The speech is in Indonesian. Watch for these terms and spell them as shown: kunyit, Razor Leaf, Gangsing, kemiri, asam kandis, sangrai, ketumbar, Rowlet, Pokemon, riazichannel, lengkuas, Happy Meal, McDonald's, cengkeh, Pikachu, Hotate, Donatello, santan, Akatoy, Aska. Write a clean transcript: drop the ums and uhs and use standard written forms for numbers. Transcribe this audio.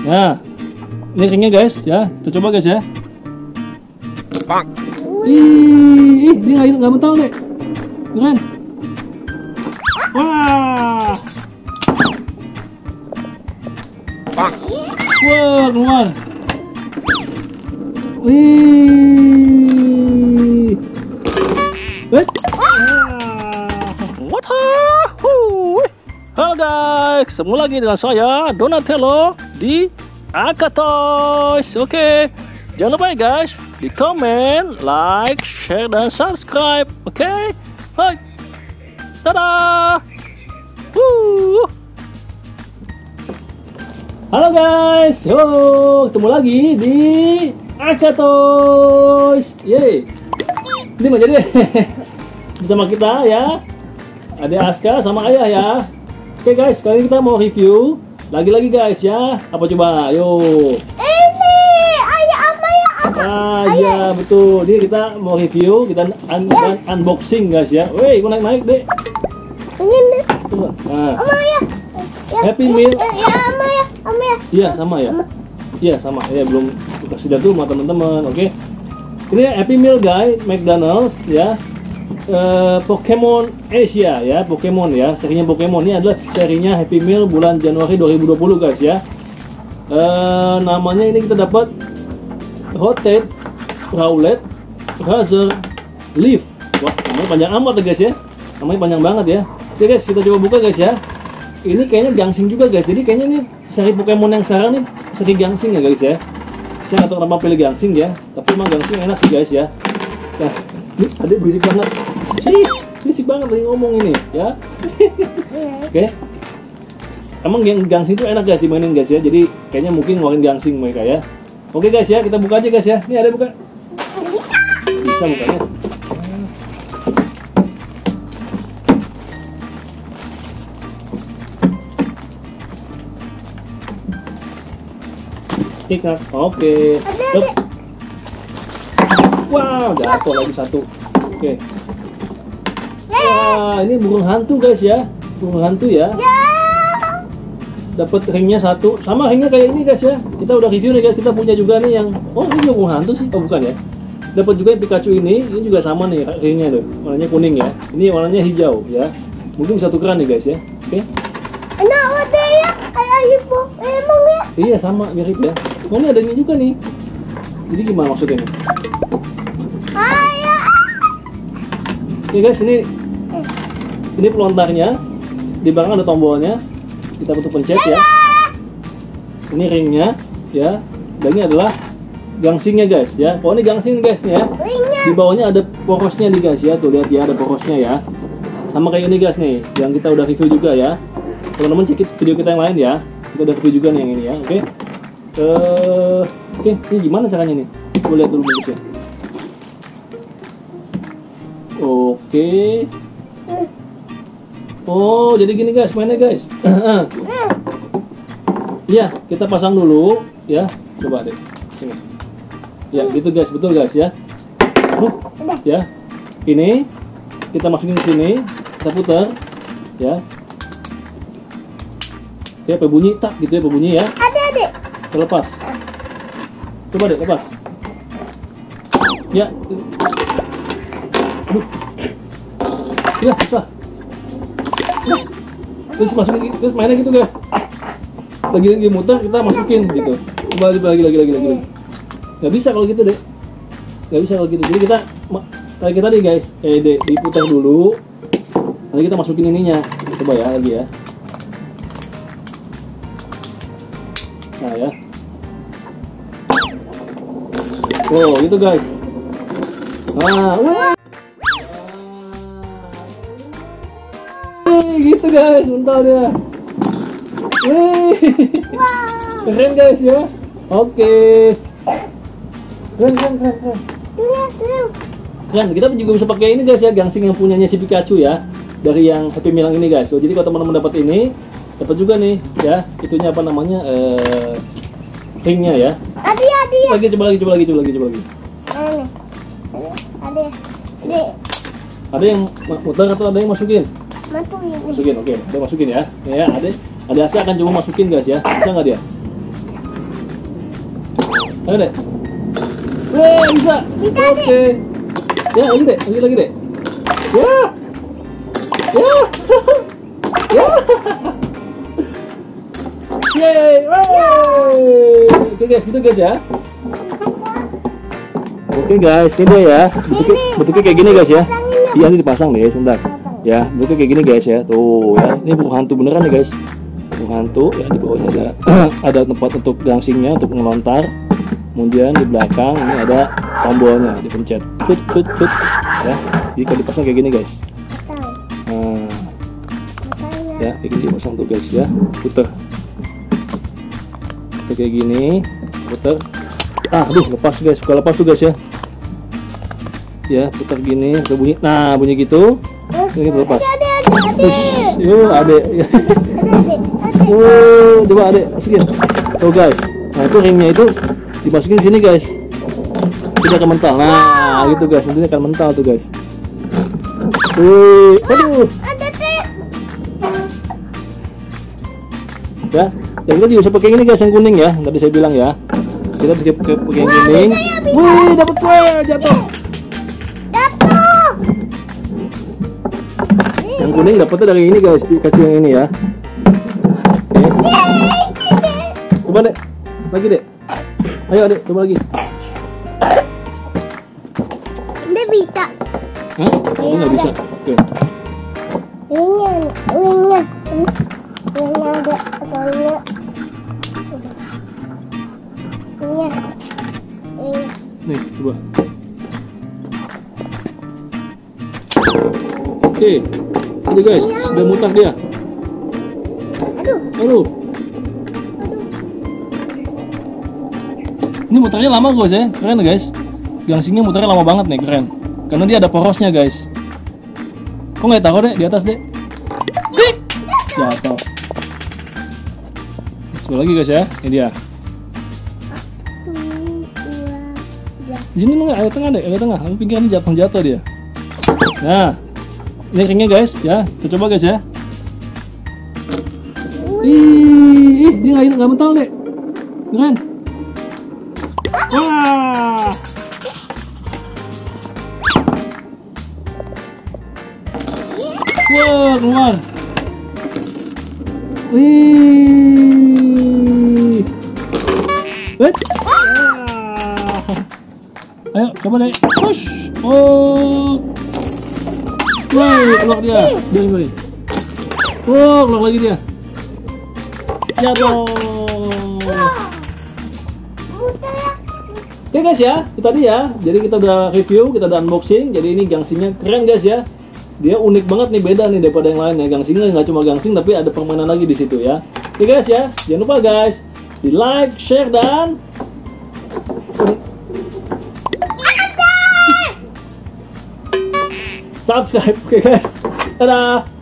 Nah, ini ringnya guys ya, kita coba guys ya. Ih, ini nggak mental deh, keren. Wah, wah keluar. Wih, halo guys, ketemu lagi dengan saya Donatello di Akatoy. Oke, jangan lupa ya guys, di komen, like, share, dan subscribe. Oke, hai, dadah. Halo guys, yo, ketemu lagi di Akatoy. Yeay, ini mah jadi bersama kita ya, ada Aska sama Ayah ya. Oke guys, kali ini kita mau review lagi-lagi guys ya. Apa coba? Yo. Ah iya betul, jadi kita mau review, kita unboxing guys ya. Woi, mau naik-naik deh. Nah. Happy meal. Iya sama ya. Iya sama. Ya belum kasih datu sama teman-teman. Oke. Ini Happy Meal guys, McDonald's ya. Pokemon Asia ya, Pokemon ya. Serinya Pokemon ini adalah serinya Happy Meal bulan Januari 2020 guys ya. Namanya ini kita dapat Hotate, Rowlet, Razor Leaf. Wah, namanya panjang amat ya guys ya. Namanya panjang banget ya. Oke guys, kita coba buka guys ya. Ini kayaknya Gangsing juga guys. Jadi kayaknya nih seri Pokemon yang sekarang nih seri Gangsing ya guys ya. Saya nggak tahu kenapa pilih Gangsing ya. Tapi emang Gangsing enak sih guys ya. Nah, ini ada berisik banget. Berisik banget lagi ngomong ini ya. Oke. Emang yang Gangsing itu enak guys dimainin guys ya. Jadi kayaknya mungkin ngeluarin Gangsing mereka ya. Oke guys ya, kita buka aja guys ya. Ini ada buka. Bisa bukanya. Tikar. Oke. Duk. Wow, jatuh lagi satu. Oke. Wah, ini burung hantu guys ya. Burung hantu ya. Dapat ringnya satu, sama ringnya kayak ini guys ya. Kita udah review nih guys, kita punya juga nih yang, oh ini juga burung hantu sih, oh bukan ya. Dapat juga yang Pikachu ini juga sama nih ringnya tuh, warnanya kuning ya. Ini warnanya hijau ya. Mungkin bisa tukeran nih guys ya. Oke. Enak udah ya, kayak hippo emang ya. Iya sama mirip ya. Oh ini ada ini juga nih. Jadi gimana maksudnya nih? Ayo. Oke guys, ini pelontarnya, di belakang ada tombolnya. Kita butuh pencet ya. Ini ringnya ya. Dan ini adalah gangsingnya guys ya. Oh ini gangsing guys nih ya. Di bawahnya ada porosnya nih guys ya. Tuh lihat ya, ada porosnya ya. Sama kayak ini guys nih, yang kita udah review juga ya. Teman-teman cek video kita yang lain ya. Kita udah review juga nih yang ini ya. Oke. Oke, ini gimana caranya nih? Coba lihat dulu bentuknya. Oke. Oh, jadi gini guys, mainnya guys. Iya, kita pasang dulu ya. Coba deh. Sini. Ya, gitu guys, betul guys ya. Ya. Ini kita masukin ke sini, kita putar ya. Ya, berbunyi tak gitu ya, berbunyi ya. Adik-adik. Terlepas. Coba deh, lepas. Ya. Aduh. Ya, susah. Terus masukin, terus mainnya gitu guys. Lagi muter kita masukin gitu. Coba lagi. Nggak bisa kalau gitu deh. Nggak bisa kalau gitu. Jadi kita kayak tadi guys, diputar dulu. Nanti kita masukin ininya. Coba ya lagi ya. Nah ya. Wow gitu guys. Nah, wow. Gitu guys, mental dia. Wih, keren guys ya. Oke, keren. Keren, kita juga bisa pakai ini guys ya, gangsing yang punyanya si Pikachu ya, dari yang Happy Meal ini guys. So, jadi kalau teman-teman dapat ini, dapat juga nih ya, itunya apa namanya, ringnya ya. Adi. Coba lagi. Ada yang muter atau ada yang masukin? Masukin, oke. Udah masukin ya. Ya, ada Aska akan coba masukin guys ya. Bisa nggak dia? Ayo deh. Weh, bisa. Oke. Ya, lagi deh. Ya. Ya. Ya. Yeay. Oke guys, gitu guys ya. Oke guys, ini dia ya. Bentuknya kayak gini guys ya. Iya, ini dipasang nih, sebentar. Ya, bentuknya kayak gini guys ya. Tuh, ya. Ini buku hantu beneran nih guys. Hantu ya, di bawahnya ada tempat untuk gangsingnya untuk melontar, kemudian di belakang ini ada tombolnya, dipencet tut ya, jadi kalau dipasang kayak gini guys. Nah, ya ini dipasang tuh guys ya, puter kayak gini, puter, aduh lepas guys, suka lepas tuh guys ya, puter gini bunyi, nah bunyi gitu, ini lepas. Yuk adek. Wow, coba adek masukin. Tuh guys, nah itu ringnya itu dimasukin sini guys. Tidak akan mental. Nah, gitu guys, nanti akan mental tuh guys. Wih, aduh. Ya, yang kita juga pakai ini guys, yang kuning ya. Tadi saya bilang ya. Kita pakai yang kuning. Wih, dapat kue, jatuh. Yang kuning dapatnya dari ini guys, Pikachu yang ini ya. Coba deh, lagi deh. Ayo adek, coba lagi. Ini bisa. Hah? Ini nggak bisa. Oke. Ini ada apanya? Ini. Nih, coba. Oke, ini guys sudah mutar dia. Aduh. Ini muternya lama guys ya, keren guys. Gangsingnya muternya lama banget nih, keren. Karena dia ada porosnya guys. Kok nggak taruh deh di atas deh? Jatuh. Sekali lagi guys ya, ini dia. Di sini nggak ada tengah deh, ada tengah. Kamu pikir ini jatuh dia. Nah, ini ringnya guys ya, kita coba guys ya. Ih, dia nggak mental deh, keren. Wah. Wah, keluar. Wih. Wih. Ayo, coba deh. Push. Oh. Wih, keluar dia. Balik. Oh, keluar lagi dia. Jatuh. Oke guys ya, itu tadi ya. Jadi kita udah review, kita udah unboxing. Jadi ini gangsingnya keren guys ya. Dia unik banget nih, beda nih daripada yang lainnya. Gangsingnya nggak cuma gangsing, tapi ada permainan lagi di situ ya. Oke guys ya, jangan lupa guys di like, share dan subscribe. Oke guys, dadah.